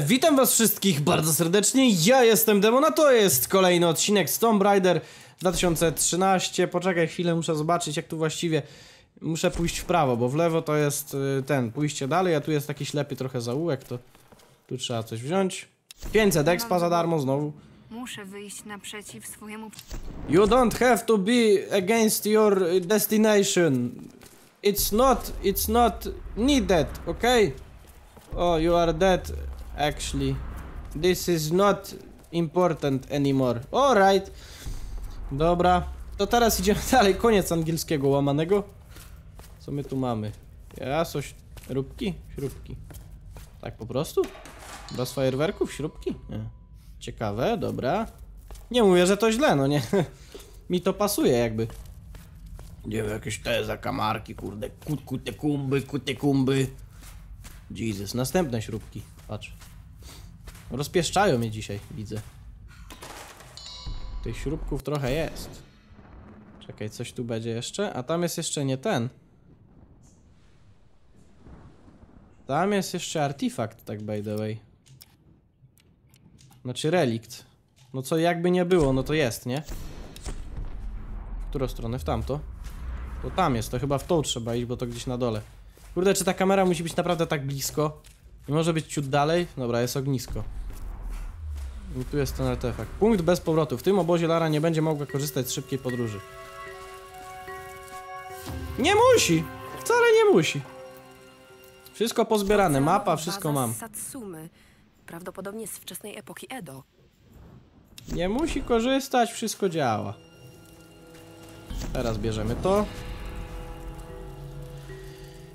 Witam was wszystkich bardzo serdecznie, ja jestem Demon, a to jest kolejny odcinek z Tomb Raider 2013. Poczekaj chwilę, muszę zobaczyć jak tu właściwie... Muszę pójść w prawo, bo w lewo to jest ten, pójście dalej, a tu jest taki ślepy trochę zaułek, to... Tu trzeba coś wziąć. 500 expa za darmo znowu. Muszę wyjść naprzeciw swojemu... You don't have to be against your destination. It's not needed, okay? Oh, you are dead, actually. This is not important anymore. Alright. Dobra, to teraz idziemy dalej. Koniec angielskiego łamanego. Co my tu mamy? Ja coś... Róbki? Śrubki. Tak po prostu? Bez fajerwerków? Śrubki? Nie. Ciekawe, dobra. Nie mówię, że to źle, no nie. Mi to pasuje jakby. Nie wiem, jakieś te zakamarki, kurde. Kutekumby. Jesus, następne śrubki, patrz. Rozpieszczają je dzisiaj, widzę. Tych śrubków trochę jest. Czekaj, coś tu będzie jeszcze? A tam jest jeszcze nie ten. Tam jest jeszcze artefakt, tak by the way. Znaczy relikt. No co jakby nie było, no to jest, nie? W którą stronę? W tamto? To tam jest, to chyba w tą trzeba iść, bo to gdzieś na dole. Kurde, czy ta kamera musi być naprawdę tak blisko? Nie może być ciut dalej? Dobra, jest ognisko. I tu jest ten artefakt. Punkt bez powrotu. W tym obozie Lara nie będzie mogła korzystać z szybkiej podróży. Nie musi! Wcale nie musi. Wszystko pozbierane. Mapa, wszystko mam. Prawdopodobnie z wczesnej epoki Edo. Nie musi korzystać, wszystko działa. Teraz bierzemy to.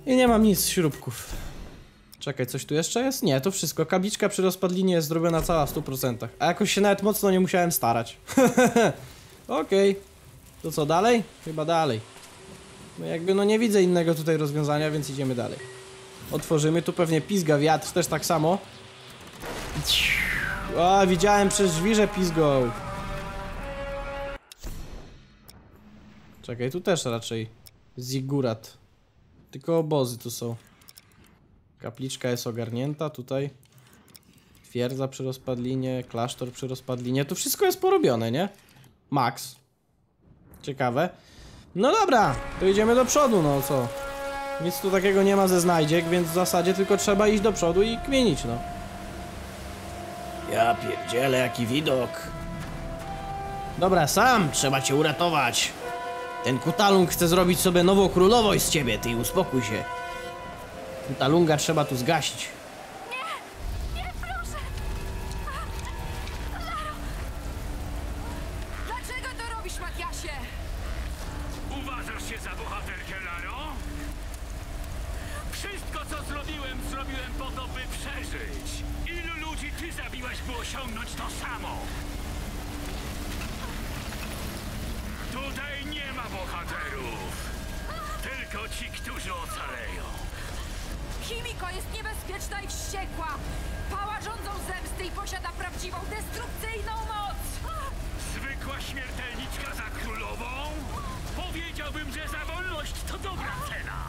I nie mam nic z śrubków. Czekaj, coś tu jeszcze jest? Nie, to wszystko. Kabliczka przy rozpadlinie jest zrobiona cała w 100%. A jakoś się nawet mocno nie musiałem starać. Okej. To co, dalej? Chyba dalej. No jakby no nie widzę innego tutaj rozwiązania, więc idziemy dalej. Otworzymy, tu pewnie pizga wiatr, też tak samo. O, widziałem przez drzwi, że pizgą. Czekaj, tu też raczej zigurat. Tylko obozy tu są. Kapliczka jest ogarnięta tutaj. Twierdza przy rozpadlinie, klasztor przy rozpadlinie. Tu wszystko jest porobione, nie? Max. Ciekawe. No dobra, to idziemy do przodu, no co? Nic tu takiego nie ma ze znajdziek, więc w zasadzie tylko trzeba iść do przodu i kmienić, no. Ja pierdzielę, jaki widok. Dobra, sam trzeba cię uratować. Ten Kutalung chce zrobić sobie nową królową z ciebie, ty uspokój się. Kutalunga trzeba tu zgasić. Nie, nie, proszę. Laro, dlaczego to robisz, Matiasie? Uważasz się za bohaterkę, Laro? Wszystko, co zrobiłem po to, by przeżyć. Ilu ludzi ty zabiłaś, by osiągnąć to samo? Tutaj nie ma bohaterów, tylko ci, którzy ocaleją. Himiko jest niebezpieczna i wściekła. Pała rządzą zemsty i posiada prawdziwą, destrukcyjną moc. Zwykła śmiertelniczka za królową? Powiedziałbym, że za wolność to dobra cena.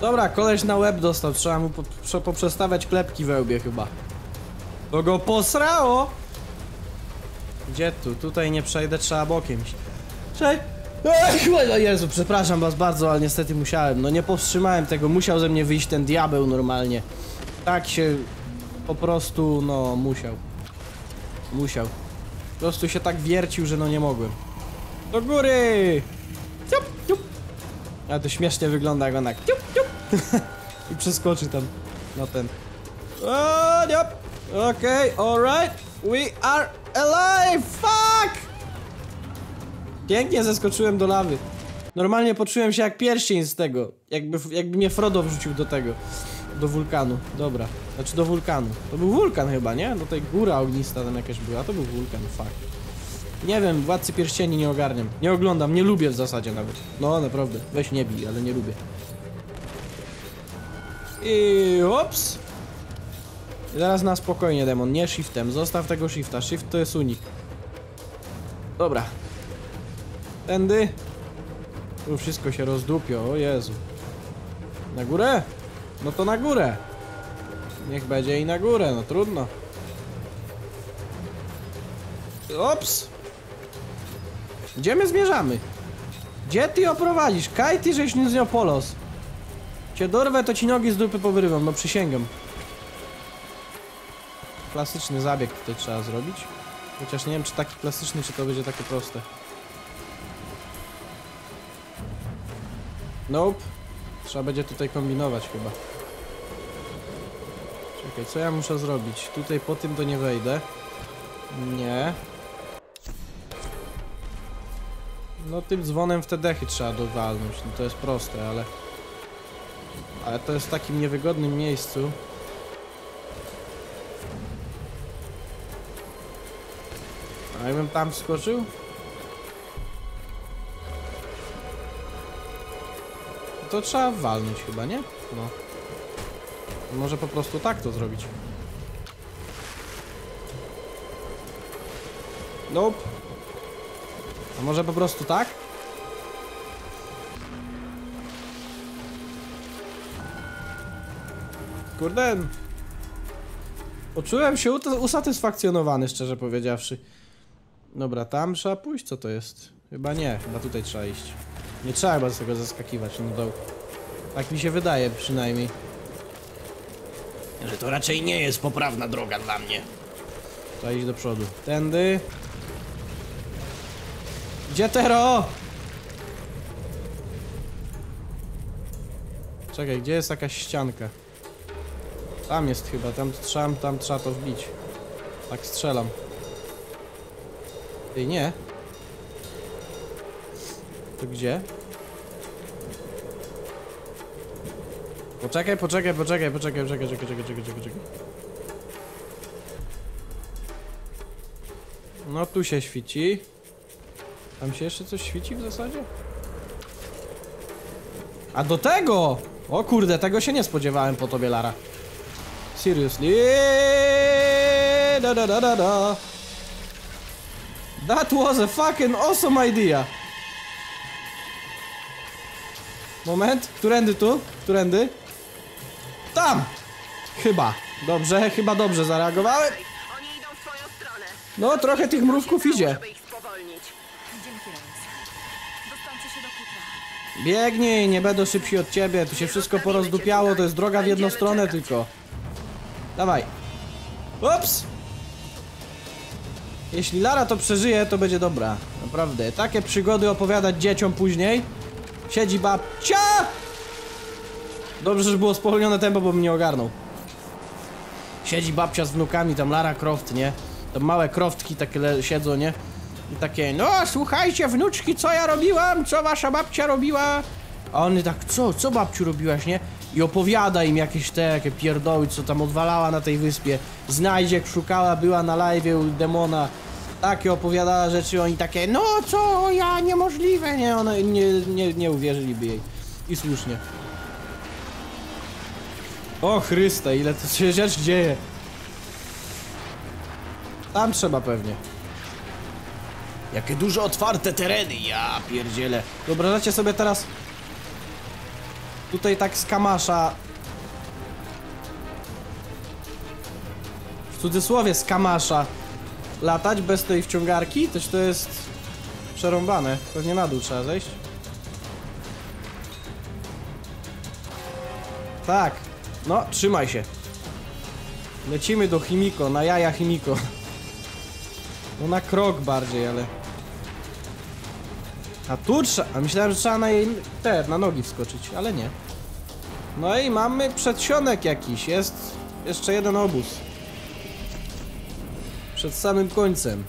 Dobra, koleś na łeb dostał, trzeba mu poprzestawiać klepki we łbie chyba. To go posrało! Gdzie tu? Tutaj nie przejdę, trzeba bokiem iść. Jezu, przepraszam was bardzo, ale niestety musiałem, no nie powstrzymałem tego, musiał ze mnie wyjść ten diabeł normalnie. Tak się... po prostu, no, musiał. Musiał. Po prostu się tak wiercił, że no nie mogłem. Do góry! Ciup, ciup. A to śmiesznie wygląda, jak on tak... Ciup, ciup. I przeskoczy tam na ten. Yep. Okej, alright. We are alive! Fuck! Pięknie zeskoczyłem do lawy. Normalnie poczułem się jak pierścień z tego. Jakby mnie Frodo wrzucił do tego. Do wulkanu, dobra. Znaczy do wulkanu. To był wulkan chyba, nie? Do tej góra ognista tam jakaś była. To był wulkan, fuck. Nie wiem, Władcy Pierścieni nie ogarniam. Nie oglądam, nie lubię w zasadzie nawet. No naprawdę, weź nie bij, ale nie lubię. I... ops. Teraz na spokojnie, Demon, nie shiftem. Zostaw tego shifta, shift to jest unik. Dobra. Tędy. Tu wszystko się rozdupio, o Jezu. Na górę? No to na górę. Niech będzie i na górę, no trudno. Ops. Gdzie my zmierzamy? Gdzie ty oprowadzisz? Kaj ty żeś nie z nią polos. Cię dorwę, to ci nogi z dupy powyrywam, no przysięgam. Klasyczny zabieg tutaj trzeba zrobić. Chociaż nie wiem, czy taki klasyczny, czy to będzie takie proste. Nope. Trzeba będzie tutaj kombinować chyba. Czekaj, co ja muszę zrobić? Tutaj po tym to nie wejdę. Nie. No tym dzwonem w te dechy trzeba dowalnąć, no to jest proste, ale... Ale to jest w takim niewygodnym miejscu. A jakbym tam wskoczył? To trzeba walnąć chyba, nie? No. Może po prostu tak to zrobić. Nope. A może po prostu tak? Kurde. Poczułem się usatysfakcjonowany, szczerze powiedziawszy. Dobra, tam trzeba pójść, co to jest? Chyba nie, chyba tutaj trzeba iść. Nie trzeba chyba z tego zaskakiwać, no dołu. Tak mi się wydaje przynajmniej. Że to raczej nie jest poprawna droga dla mnie. Trzeba iść do przodu. Tędy. Gdzie tero? Czekaj, gdzie jest jakaś ścianka? Tam jest chyba, tam trzeba to wbić. Tak strzelam. Ej, nie. To gdzie? Poczekaj. No tu się świeci. Tam się jeszcze coś świeci w zasadzie? A do tego! O kurde, tego się nie spodziewałem po tobie, Lara. Seriously? Da. That was a fucking awesome idea. Moment, którędy tu? Którędy? Tam! Chyba. Dobrze, chyba dobrze zareagowałem. Oni idą w swoją stronę. No, trochę tych mrówków idzie. Biegnij, nie będą szybsi od ciebie. Tu się wszystko porozdupiało, to jest droga w jedną stronę tylko. Dawaj. Ups! Jeśli Lara to przeżyje, to będzie dobra. Naprawdę, takie przygody opowiadać dzieciom później. Siedzi babcia! Dobrze, że było spowolnione tempo, bo bym nie ogarnął. Siedzi babcia z wnukami, tam Lara Croft, nie? Tam małe Croftki takie siedzą, nie? I takie, no słuchajcie wnuczki, co ja robiłam, co wasza babcia robiła? A one tak, co babciu robiłaś, nie? I opowiada im jakieś te, jakie pierdoły, co tam odwalała na tej wyspie. Znajdziek szukała, była na live'ie u demona. Takie opowiadała rzeczy, oni takie, no co, ja, niemożliwe, nie, one nie uwierzyliby jej. I słusznie. O Chryste, ile to się rzecz dzieje. Tam trzeba pewnie. Jakie duże otwarte tereny, ja pierdzielę. Wyobrażacie sobie teraz... Tutaj tak z kamasza... W cudzysłowie z kamasza... Latać bez tej wciągarki? Też to jest... Przerąbane. Pewnie na dół trzeba zejść. Tak. No, trzymaj się. Lecimy do Himiko, na jaja Himiko. No na krok bardziej, ale... A tu trzeba... A myślałem, że trzeba na jej... na nogi wskoczyć, ale nie. No i mamy przedsionek jakiś, jest... Jeszcze jeden obóz. Przed samym końcem.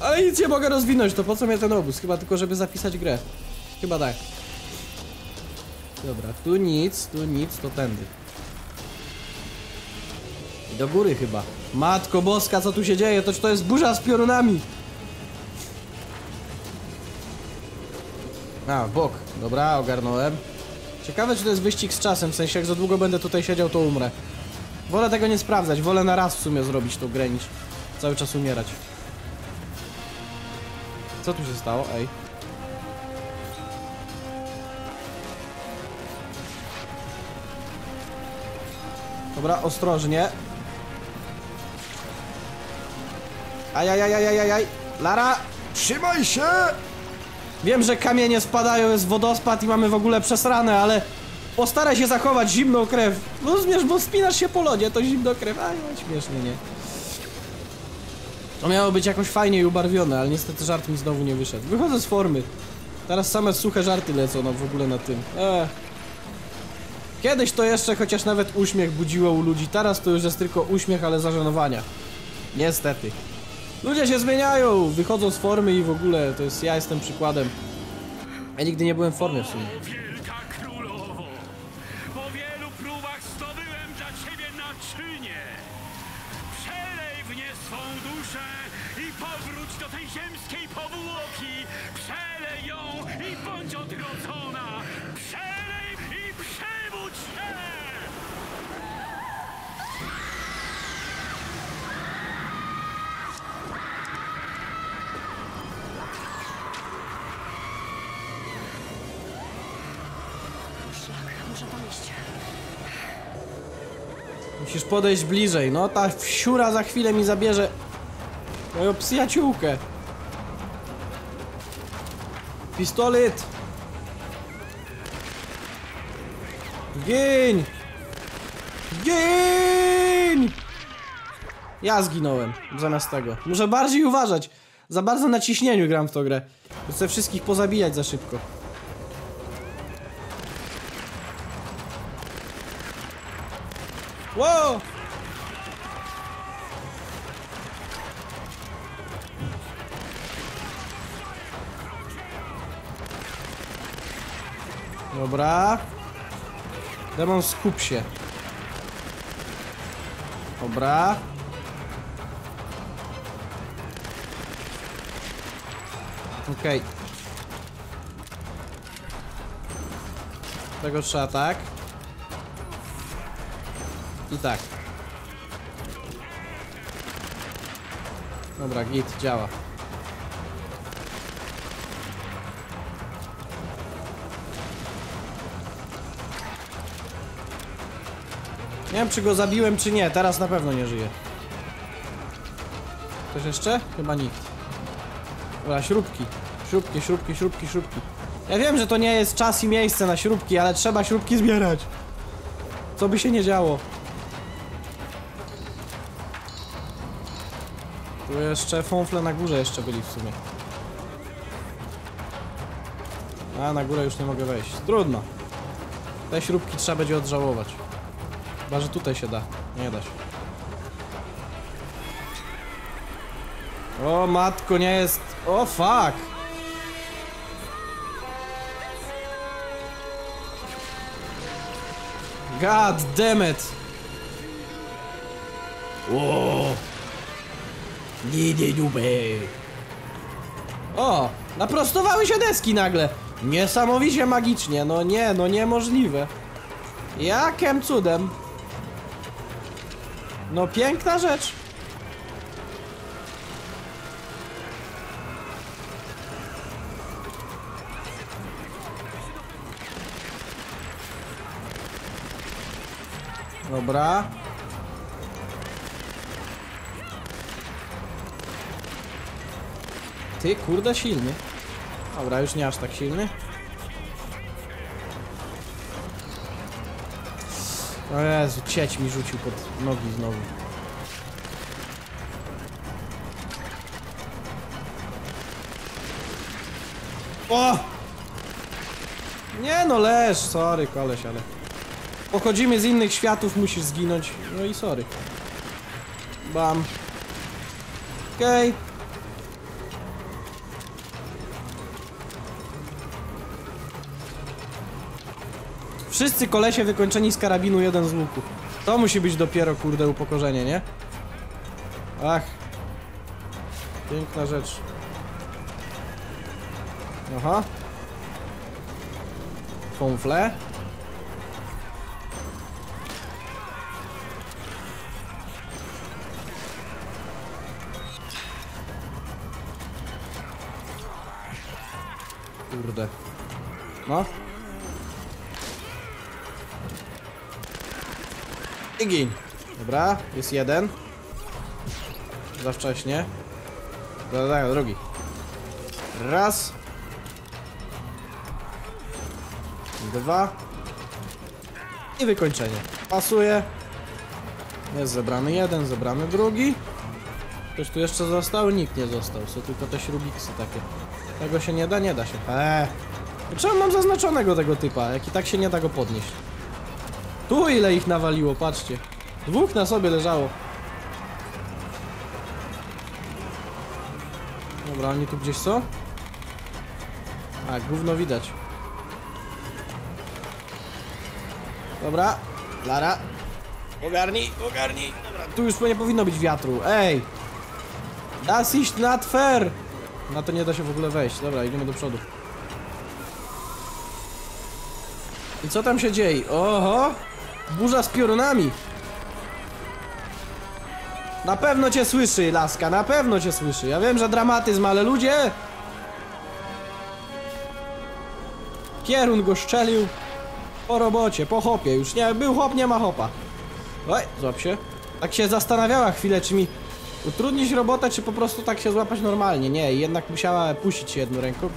Ale nic nie mogę rozwinąć, to po co mnie ten obóz? Chyba tylko, żeby zapisać grę. Chyba tak. Dobra, tu nic, to tędy. I do góry chyba. Matko Boska, co tu się dzieje? To jest burza z piorunami. A, w bok. Dobra, ogarnąłem. Ciekawe, czy to jest wyścig z czasem, w sensie jak za długo będę tutaj siedział, to umrę. Wolę tego nie sprawdzać, wolę na raz w sumie zrobić tą grę niż cały czas umierać. Co tu się stało? Ej. Dobra, ostrożnie. Ajajajajajajaj. Lara, trzymaj się! Wiem, że kamienie spadają, jest wodospad i mamy w ogóle przesrane, ale postaraj się zachować zimną krew. No zmierz, bo spinasz się po lodzie, to zimno krew. A no, śmiesznie, nie? To miało być jakoś fajniej ubarwione, ale niestety żart mi znowu nie wyszedł. Wychodzę z formy. Teraz same suche żarty lecą no, w ogóle na tym. Kiedyś to jeszcze chociaż nawet uśmiech budziło u ludzi. Teraz to już jest tylko uśmiech, ale zażenowania. Niestety. Ludzie się zmieniają, wychodzą z formy i w ogóle to jest, ja jestem przykładem. Ja nigdy nie byłem w formie w sumie. O, wielka królowo, po wielu próbach zdobyłem dla ciebie naczynie. Przelej w nie swą duszę i powróć do tej ziemskiej powłoki. Przelej ją i bądź odrodzona. Przelej i przebudź się! Musisz podejść bliżej, no ta wsiura za chwilę mi zabierze moją przyjaciółkę. Pistolet! Gin! Gin! Ja zginąłem, zamiast tego. Muszę bardziej uważać. Za bardzo na ciśnieniu gram w tą grę. Chcę wszystkich pozabijać za szybko. Wow! Dobra. Demon, skup się. Dobra. Okej. Tego trzeba tak. I tak. Dobra, git, działa. Nie wiem, czy go zabiłem, czy nie. Teraz na pewno nie żyje. Ktoś jeszcze? Chyba nikt. Dobra, śrubki. Śrubki, śrubki, śrubki, śrubki. Ja wiem, że to nie jest czas i miejsce na śrubki, ale trzeba śrubki zbierać. Co by się nie działo. Tu jeszcze fąfle na górze jeszcze byli w sumie. A na górę już nie mogę wejść. Trudno. Te śrubki trzeba będzie odżałować. Chyba, że tutaj się da. Nie da się. O matko, nie jest... O fuck! God damn it! Wow. Nie dubej. O! Naprostowały się deski nagle! Niesamowicie magicznie, no nie, no niemożliwe. Jakim cudem? No piękna rzecz. Dobra. Ty, kurde, silny. Dobra, już nie aż tak silny. O Jezu, cieć mi rzucił pod nogi znowu. O! Nie no, leż, sorry koleś, ale... Pochodzimy z innych światów, musisz zginąć. No i sorry. Bam. Okej. Okay. Wszyscy kolesie wykończeni z karabinu, jeden z łuku. To musi być dopiero, kurde, upokorzenie, nie? Ach. Piękna rzecz. Aha. Fąfle. Kurde. No. I gin. Dobra, jest jeden. Za wcześnie. Dobra, drugi. Raz. Dwa. I wykończenie. Pasuje. Jest zebrany jeden, zebrany drugi. Ktoś tu jeszcze został? Nikt nie został. Są tylko te śrubiksy takie. Tego się nie da? Nie da się. Czemu mam zaznaczonego tego typa? Jak i tak się nie da go podnieść. Tu ile ich nawaliło, patrzcie. Dwóch na sobie leżało. Dobra, oni tu gdzieś są? A, gówno widać. Dobra, Lara. Ogarnij, ogarnij. Dobra, tu już nie powinno być wiatru, ej. Das ist nicht fair. Na to nie da się w ogóle wejść, dobra, idziemy do przodu. I co tam się dzieje? Oho! Burza z piorunami! Na pewno cię słyszy, laska, na pewno cię słyszy. Ja wiem, że dramatyzm, ale ludzie! Kierun go szczelił. Po robocie, po hopie, już nie był hop, nie ma hopa. Oj, złap się. Tak się zastanawiała chwilę, czy mi utrudnić robotę, czy po prostu tak się złapać normalnie. Nie, jednak musiała puścić się jedną ręką.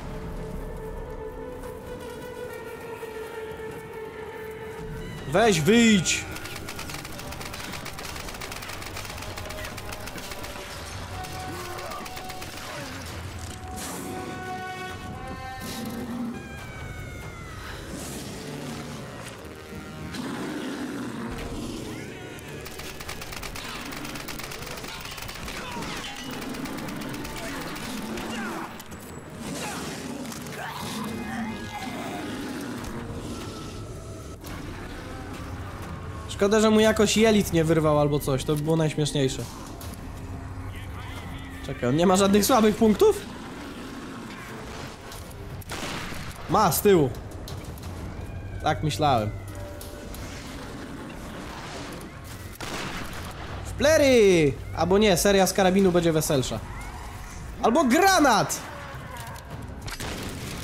Weź, wyjdź! Szkoda, że mu jakoś jelit nie wyrwał albo coś, to by było najśmieszniejsze. Czekaj, on nie ma żadnych słabych punktów? Ma, z tyłu. Tak myślałem. Wplery! Albo nie, seria z karabinu będzie weselsza. Albo granat!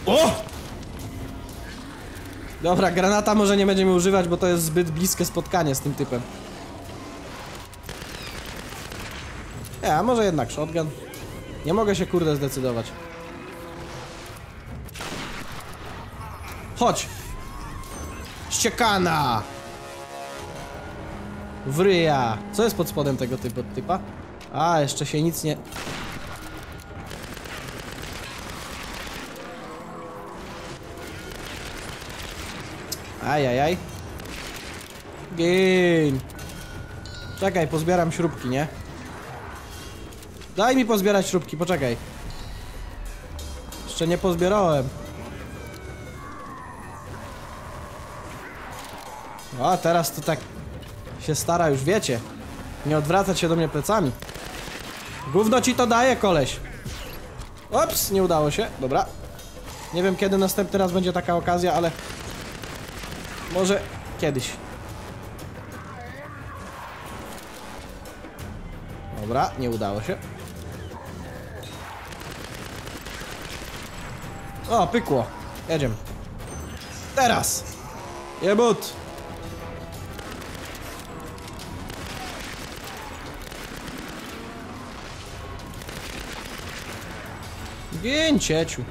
O! Dobra, granata może nie będziemy używać, bo to jest zbyt bliskie spotkanie z tym typem. Nie, a może jednak shotgun? Nie mogę się, kurde, zdecydować. Chodź! Ściekana! Wryja! Co jest pod spodem tego typa? A, jeszcze się nic nie... Ajajaj. Gin. Czekaj, pozbieram śrubki, nie? Daj mi pozbierać śrubki, poczekaj. Jeszcze nie pozbierałem. A teraz to tak się stara, już wiecie. Nie odwracać się do mnie plecami. Gówno ci to daje, koleś. Ops, nie udało się, dobra. Nie wiem, kiedy następny raz będzie taka okazja, ale... może kiedyś. Dobra, nie udało się. O, pykło. Jedziemy. Teraz! Jebut! Gięcieciu.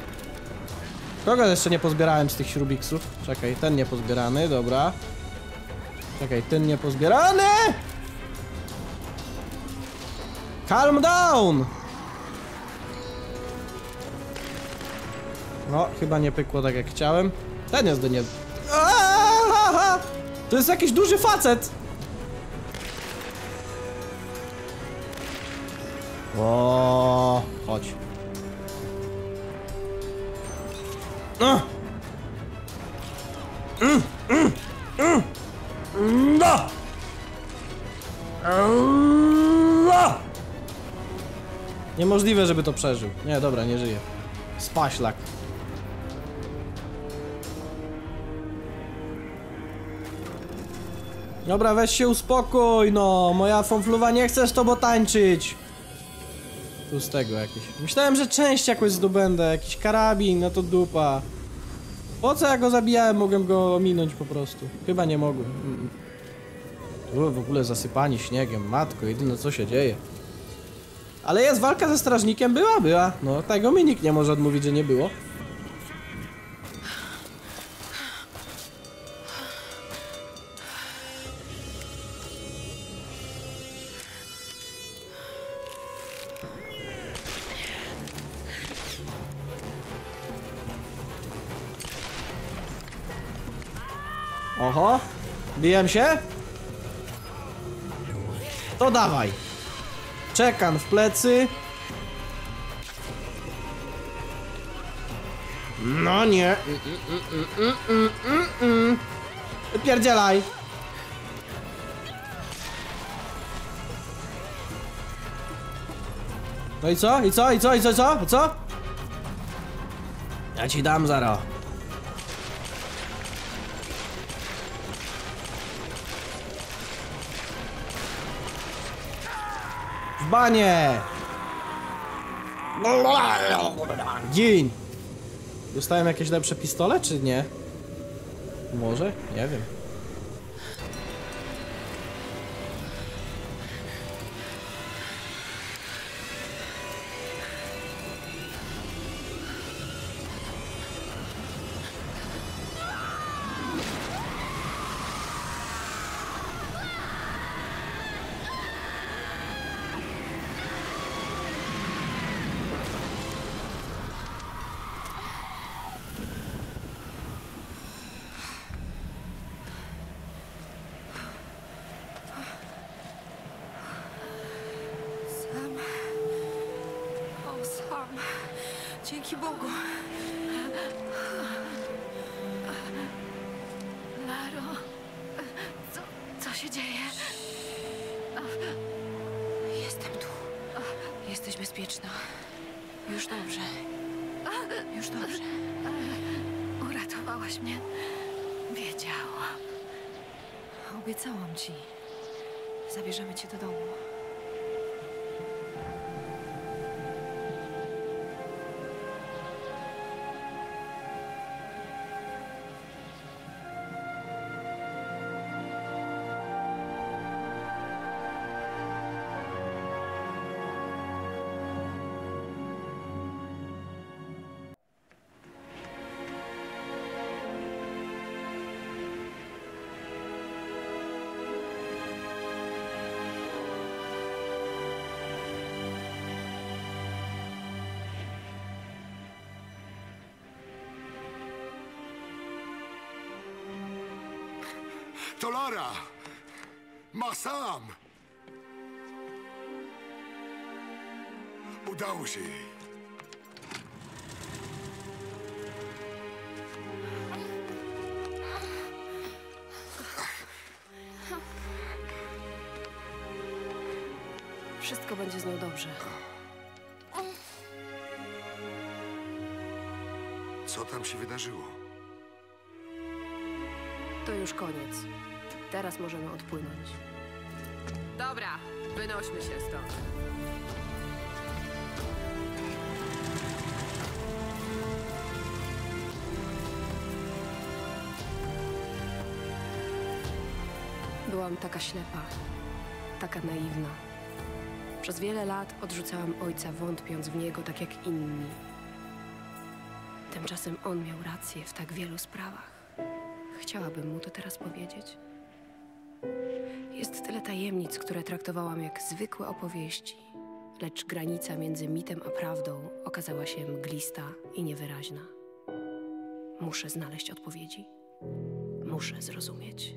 Kogo jeszcze nie pozbierałem z tych śrubiksów? Czekaj, ten nie pozbierany, dobra. Czekaj, ten nie pozbierany! Calm down! No, chyba nie pykło tak jak chciałem. Ten jest do nie... Aaaa! To jest jakiś duży facet! O, chodź. Niemożliwe, żeby to przeżył. Nie, dobra, nie żyje. Spaślak. Dobra, weź się uspokój, no. Moja fonfluwa, nie chcesz to, bo tańczyć. Pustego jakieś. Myślałem, że część jakoś zdobędę, jakiś karabin, no to dupa. Po co ja go zabijałem? Mogłem go ominąć po prostu. Chyba nie mogłem. Tu w ogóle zasypani śniegiem, matko, jedyne co się dzieje. Ale jest walka ze strażnikiem? Była, była. No tego mi nikt nie może odmówić, że nie było. Oho, bijem się? To dawaj. Czekan w plecy. No nie. Wypierdzielaj. No i co? I co? I co? I co? I co? I co? Ja ci dam zaro. Banie! Dzień! Dostałem jakieś lepsze pistole, czy nie? Może? Nie wiem. Dzięki Bogu. Laro, co się dzieje? Jestem tu. Jesteś bezpieczna. Już dobrze. Już dobrze. Uratowałaś mnie. Wiedziałam. Obiecałam ci. Zabierzemy cię do domu. To Lara! Ma sam! Udało się jej. Wszystko będzie z nią dobrze. Co tam się wydarzyło? To już koniec. Teraz możemy odpłynąć. Dobra, wynośmy się stąd. Byłam taka ślepa, taka naiwna. Przez wiele lat odrzucałam ojca, wątpiąc w niego tak jak inni. Tymczasem on miał rację w tak wielu sprawach. Chciałabym mu to teraz powiedzieć. Jest tyle tajemnic, które traktowałam jak zwykłe opowieści, lecz granica między mitem a prawdą okazała się mglista i niewyraźna. Muszę znaleźć odpowiedzi. Muszę zrozumieć.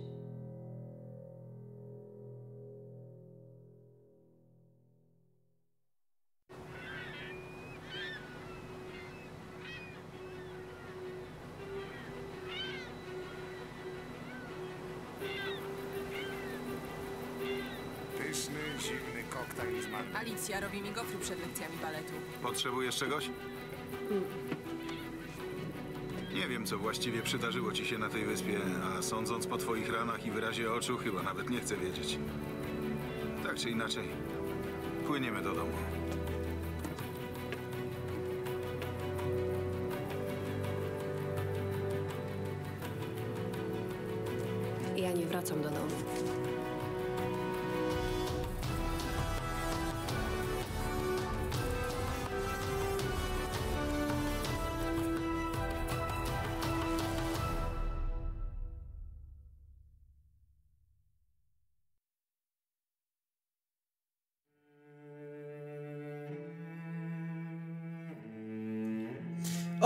Alicja robi mi gofry przed lekcjami baletu. Potrzebujesz czegoś? Nie wiem, co właściwie przydarzyło ci się na tej wyspie, a sądząc po twoich ranach i wyrazie oczu, chyba nawet nie chcę wiedzieć. Tak czy inaczej, płyniemy do domu. Ja nie wracam do domu.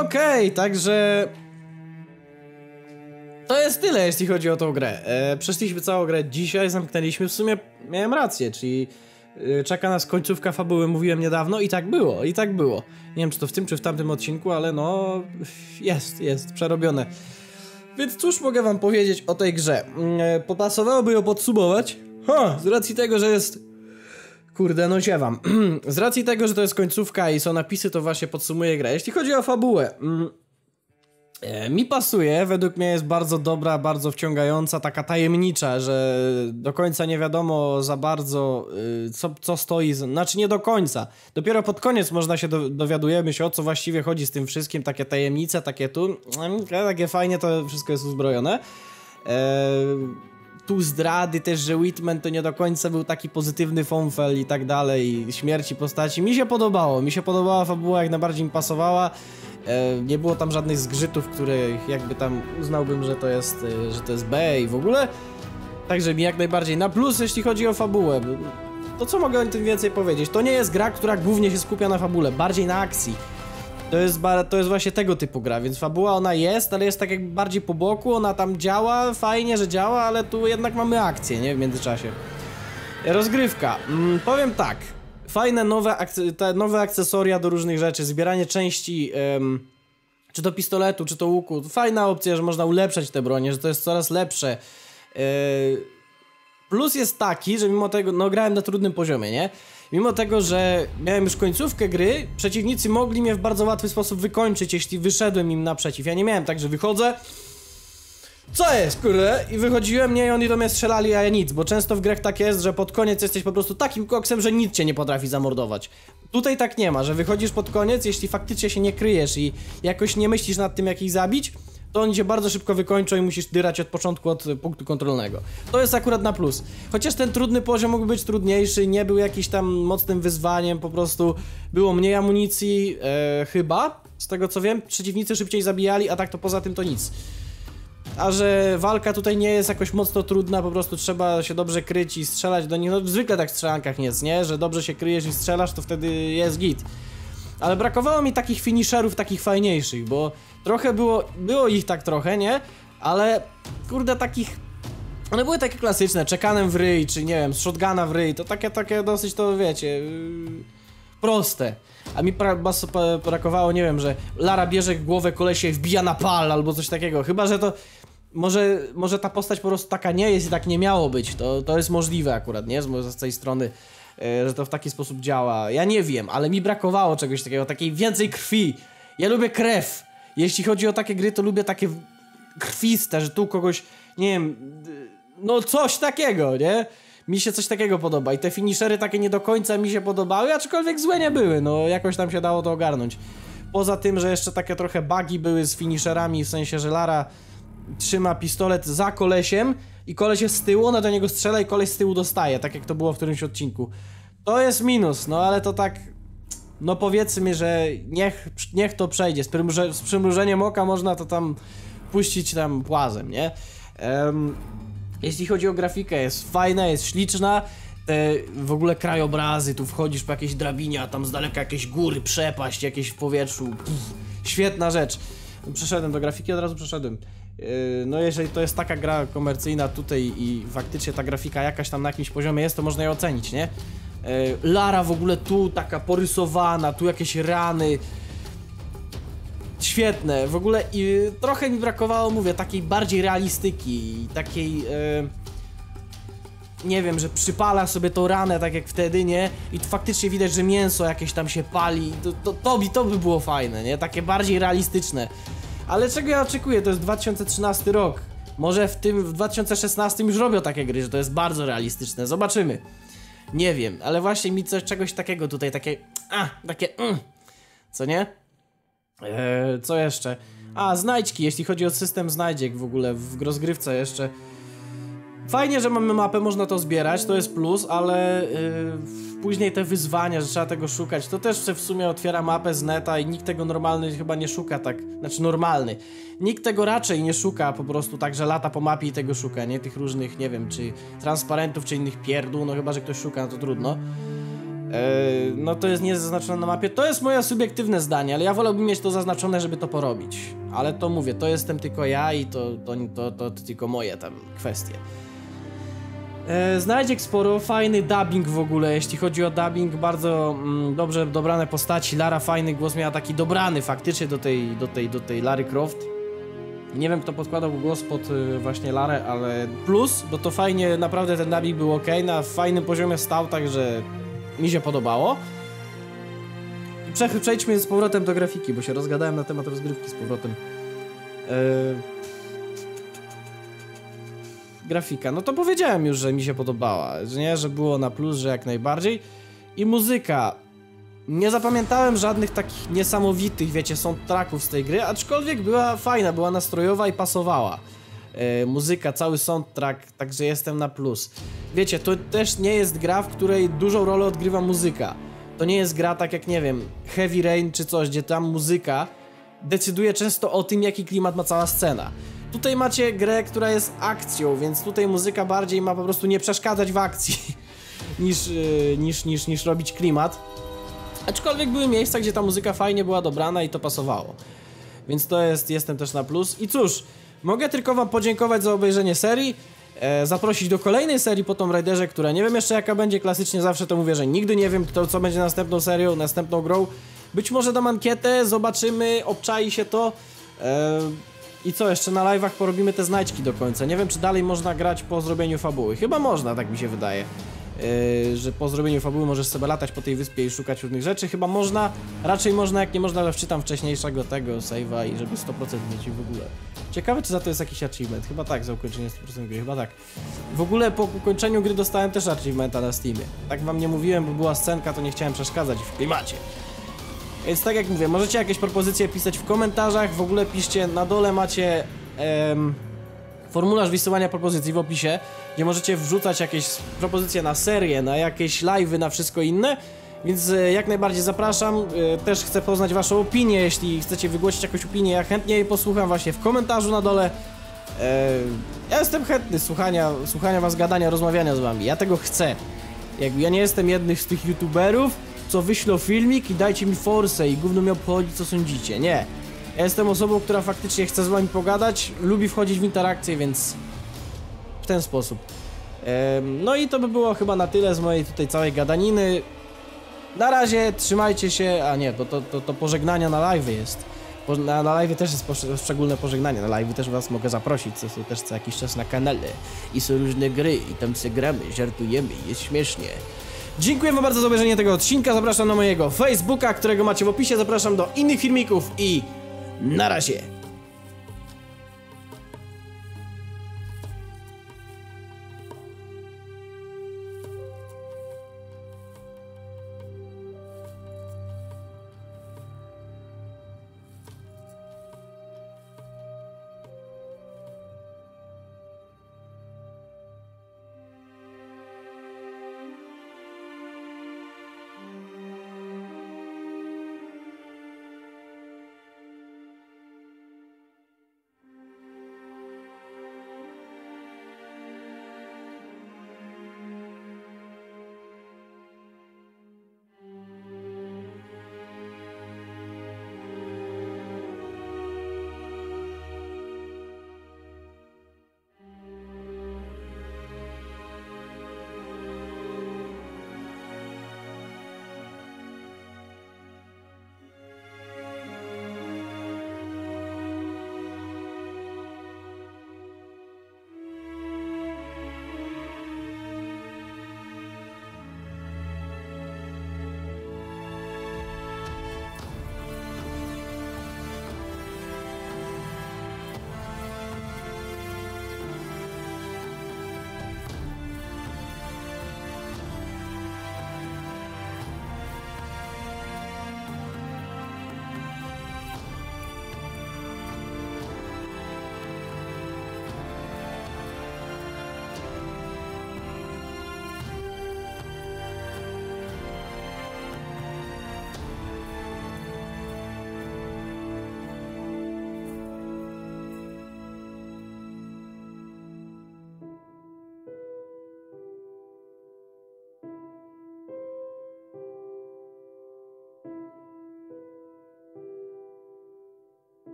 Okej, także... To jest tyle, jeśli chodzi o tą grę. Przeszliśmy całą grę dzisiaj, zamknęliśmy. W sumie miałem rację, czyli czeka nas końcówka fabuły, mówiłem niedawno i tak było, Nie wiem, czy to w tym, czy w tamtym odcinku, ale no... Jest przerobione. Więc cóż mogę wam powiedzieć o tej grze? Popasowałoby ją podsumować. Z racji tego, że jest... Kurde, no ziewam. Z racji tego, że to jest końcówka i są napisy, to właśnie podsumuję grę. Jeśli chodzi o fabułę... Mi pasuje, według mnie jest bardzo dobra, bardzo wciągająca, taka tajemnicza, że do końca nie wiadomo za bardzo co stoi, znaczy nie do końca. Dopiero pod koniec można się dowiadujemy się, o co właściwie chodzi z tym wszystkim, takie tajemnice, takie tu, takie fajnie to wszystko jest uzbrojone. Tu zdrady też, że Whitman to nie do końca był taki pozytywny fąfel i tak dalej, śmierci postaci. Mi się podobało, fabuła, jak najbardziej mi pasowała. Nie było tam żadnych zgrzytów, których jakby tam uznałbym, że to jest B i w ogóle. Także mi jak najbardziej na plus, jeśli chodzi o fabułę. To co mogę o tym więcej powiedzieć? To nie jest gra, która głównie się skupia na fabule, bardziej na akcji. To jest właśnie tego typu gra, więc fabuła ona jest, ale jest tak jakby bardziej po boku, ona tam działa, fajnie, że działa, ale tu jednak mamy akcję, nie? W międzyczasie. Rozgrywka. Powiem tak. Fajne nowe akcesoria do różnych rzeczy, zbieranie części, czy to pistoletu, czy to łuku. Fajna opcja, że można ulepszać te bronie, że to jest coraz lepsze. Plus jest taki, że mimo tego, no grałem na trudnym poziomie, nie? Mimo tego, że miałem już końcówkę gry, przeciwnicy mogli mnie w bardzo łatwy sposób wykończyć, jeśli wyszedłem im naprzeciw. Ja nie miałem tak, że wychodzę... Co jest, kurde? I wychodziłem, nie, i oni do mnie strzelali, a ja nic, bo często w grach tak jest, że pod koniec jesteś po prostu takim koksem, że nic cię nie potrafi zamordować. Tutaj tak nie ma, że wychodzisz pod koniec, jeśli faktycznie się nie kryjesz i jakoś nie myślisz nad tym, jak ich zabić, to oni cię bardzo szybko wykończą i musisz dyrać od początku, od punktu kontrolnego. To jest akurat na plus. Chociaż ten trudny poziom mógł być trudniejszy, nie był jakiś tam mocnym wyzwaniem, po prostu było mniej amunicji, chyba, z tego co wiem, przeciwnicy szybciej zabijali, a tak to poza tym to nic. A że walka tutaj nie jest jakoś mocno trudna, po prostu trzeba się dobrze kryć i strzelać do nich, no zwykle tak w strzelankach jest, nie? Że dobrze się kryjesz i strzelasz, to wtedy jest git. Ale brakowało mi takich finisherów, takich fajniejszych, bo trochę było ich tak trochę, nie? Ale kurde takich... One były takie klasyczne, czekanem w ryj, czy nie wiem, z shotguna w ryj, to takie dosyć to wiecie... proste. A mi brakowało, nie wiem, że Lara bierze głowę kolesie, wbija na pal albo coś takiego, chyba że to... Może ta postać po prostu taka nie jest i tak nie miało być, to jest możliwe akurat, nie? Z tej strony, że to w taki sposób działa. Ja nie wiem, ale mi brakowało czegoś takiego, takiej więcej krwi. Ja lubię krew. Jeśli chodzi o takie gry, to lubię takie krwiste, że tu kogoś, nie wiem, no coś takiego, nie? Mi się coś takiego podoba i te finishery takie nie do końca mi się podobały, aczkolwiek złe nie były, no jakoś tam się dało to ogarnąć. Poza tym, że jeszcze takie trochę bugi były z finisherami, w sensie, że Lara... Trzyma pistolet za kolesiem i koleś jest z tyłu, ona do niego strzela i koleś z tyłu dostaje, tak jak to było w którymś odcinku. To jest minus, no ale to tak... No powiedzmy, że niech to przejdzie, z przymrużeniem oka można to tam puścić tam płazem, nie? Jeśli chodzi o grafikę, jest fajna, jest śliczna. Te w ogóle krajobrazy, tu wchodzisz po jakieś drabinie, a tam z daleka jakieś góry, przepaść, jakieś w powietrzu. Pff, świetna rzecz. Przeszedłem do grafiki, od razu przeszedłem. No jeżeli to jest taka gra komercyjna tutaj i faktycznie ta grafika jakaś tam na jakimś poziomie jest, to można ją ocenić, nie? Lara w ogóle tu taka porysowana, tu jakieś rany. Świetne, w ogóle i trochę mi brakowało, mówię, takiej bardziej realistyki, takiej... nie wiem, że przypala sobie tą ranę tak jak wtedy, nie? I faktycznie widać, że mięso jakieś tam się pali, to by było fajne, nie? Takie bardziej realistyczne. Ale czego ja oczekuję? To jest 2013 rok. Może w 2016 już robią takie gry, że to jest bardzo realistyczne. Zobaczymy. Nie wiem, ale właśnie mi czegoś takiego tutaj, co nie? Co jeszcze? A, znajdźki, jeśli chodzi o system znajdziek w ogóle w rozgrywce jeszcze. Fajnie, że mamy mapę, można to zbierać, to jest plus, ale później te wyzwania, że trzeba tego szukać, to też w sumie otwiera mapę z neta i nikt tego normalny chyba nie szuka tak, znaczy normalny. Nikt tego raczej nie szuka po prostu tak, że lata po mapie i tego szuka, nie? Tych różnych, nie wiem, czy transparentów, czy innych pierdół, no chyba, że ktoś szuka, no to trudno. No to jest niezaznaczone na mapie, to jest moje subiektywne zdanie, ale ja wolałbym mieć to zaznaczone, żeby to porobić. Ale to mówię, to jestem tylko ja i to tylko moje tam kwestie. Znajdziek sporo, fajny dubbing w ogóle, jeśli chodzi o dubbing, bardzo dobrze dobrane postaci, Lara fajny głos miała, taki dobrany faktycznie do tej Lary Croft. Nie wiem, kto podkładał głos pod właśnie Larę, ale plus, bo to fajnie, naprawdę ten dubbing był ok, na fajnym poziomie stał, także mi się podobało. Przejdźmy z powrotem do grafiki, bo się rozgadałem na temat rozgrywki z powrotem. Grafika, no to powiedziałem już, że mi się podobała, że nie, że było na plus, że jak najbardziej. I muzyka. Nie zapamiętałem żadnych takich niesamowitych, wiecie, soundtracków z tej gry, aczkolwiek była fajna, była nastrojowa i pasowała. Muzyka, cały soundtrack, także jestem na plus. Wiecie, to też nie jest gra, w której dużą rolę odgrywa muzyka. To nie jest gra tak jak, nie wiem, Heavy Rain czy coś, gdzie tam muzyka decyduje często o tym, jaki klimat ma cała scena. Tutaj macie grę, która jest akcją, więc tutaj muzyka bardziej ma po prostu nie przeszkadzać w akcji niż robić klimat. Aczkolwiek były miejsca, gdzie ta muzyka fajnie była dobrana i to pasowało. Więc to jest, jestem też na plus. I cóż, mogę tylko wam podziękować za obejrzenie serii, zaprosić do kolejnej serii po Tomb Raiderze, która nie wiem jeszcze jaka będzie, klasycznie zawsze to mówię, że nigdy nie wiem co będzie następną serią, następną grą. Być może dam ankietę, zobaczymy, obczai się to. I co, jeszcze na live'ach porobimy te znajdźki do końca. Nie wiem, czy dalej można grać po zrobieniu fabuły. Chyba można, tak mi się wydaje. Że po zrobieniu fabuły możesz sobie latać po tej wyspie i szukać różnych rzeczy. Chyba można, raczej można, jak nie można, ale wczytam wcześniejszego tego save'a i żeby 100% mieć w ogóle. Ciekawe, czy za to jest jakiś achievement. Chyba tak, za ukończenie 100% gry, chyba tak. W ogóle po ukończeniu gry dostałem też achievementa na Steamie. Tak wam nie mówiłem, bo była scenka, to nie chciałem przeszkadzać w klimacie. Więc tak jak mówię, możecie jakieś propozycje pisać w komentarzach, w ogóle piszcie, na dole macie formularz wysyłania propozycji w opisie, gdzie możecie wrzucać jakieś propozycje na serię, na jakieś live'y, na wszystko inne, więc jak najbardziej zapraszam, też chcę poznać waszą opinię, jeśli chcecie wygłosić jakąś opinię, ja chętnie jej posłucham właśnie w komentarzu na dole. Ja jestem chętny słuchania was, gadania, rozmawiania z wami, ja tego chcę. Jakby ja nie jestem jednym z tych youtuberów, co wyślą filmik i dajcie mi forsę i gówno mi obchodzi co sądzicie, nie. Ja jestem osobą, która faktycznie chce z wami pogadać, lubi wchodzić w interakcję, więc w ten sposób. No i to by było chyba na tyle z mojej tutaj całej gadaniny. Na razie, trzymajcie się, a nie, to pożegnania na live jest. Na live też jest szczególne pożegnanie, na live też was mogę zaprosić, co są też co jakiś czas na kanale. I są różne gry i tam sobie gramy, żartujemy, jest śmiesznie. Dziękuję wam bardzo za obejrzenie tego odcinka, zapraszam na mojego Facebooka, którego macie w opisie, zapraszam do innych filmików i na razie!